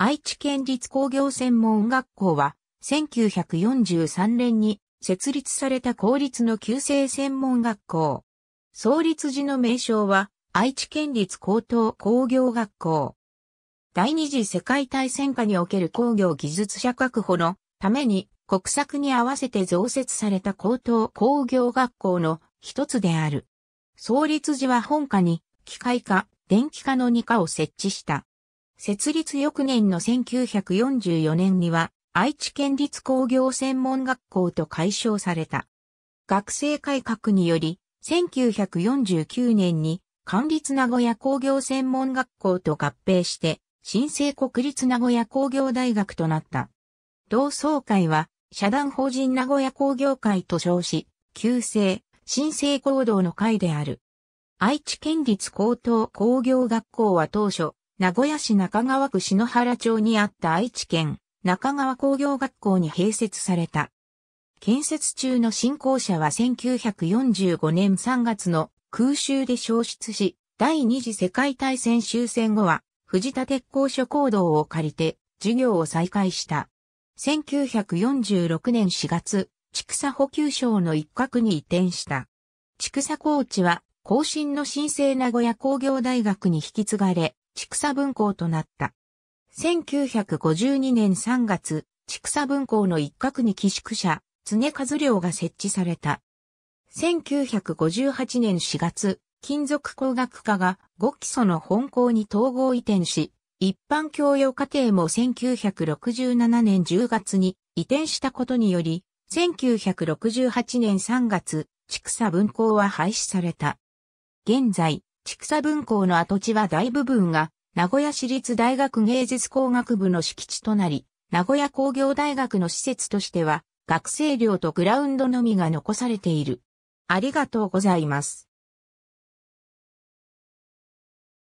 愛知県立工業専門学校は、1943年に設立された公立の旧制専門学校。創立時の名称は、愛知県立高等工業学校。第二次世界大戦下における工業技術者確保のために、国策に合わせて増設された高等工業学校の一つである。創立時は本科に、機械科、電気科の2科を設置した。設立翌年の1944年には愛知県立工業専門学校と改称された。学制改革により1949年に官立名古屋工業専門学校と合併して新生国立名古屋工業大学となった。同窓会は社団法人名古屋工業会と称し、旧制、新制合同の会である。愛知県立高等工業学校は当初、名古屋市中川区篠原町にあった愛知県中川工業学校に併設された。建設中の新校舎は1945年3月の空襲で焼失し、第二次世界大戦終戦後は藤田鉄工所講堂を借りて授業を再開した。1946年4月、千種補給省の一角に移転した。千種校地は後進の新生名古屋工業大学に引き継がれ、千種分校となった。1952年3月、千種分校の一角に寄宿舎、常和寮が設置された。1958年4月、金属工学科が5基礎の本校に統合移転し、一般教養課程も1967年10月に移転したことにより、1968年3月、千種分校は廃止された。現在、千種分校の跡地は大部分が名古屋市立大学芸術工学部の敷地となり、名古屋工業大学の施設としては学生寮とグラウンドのみが残されている。ありがとうございます。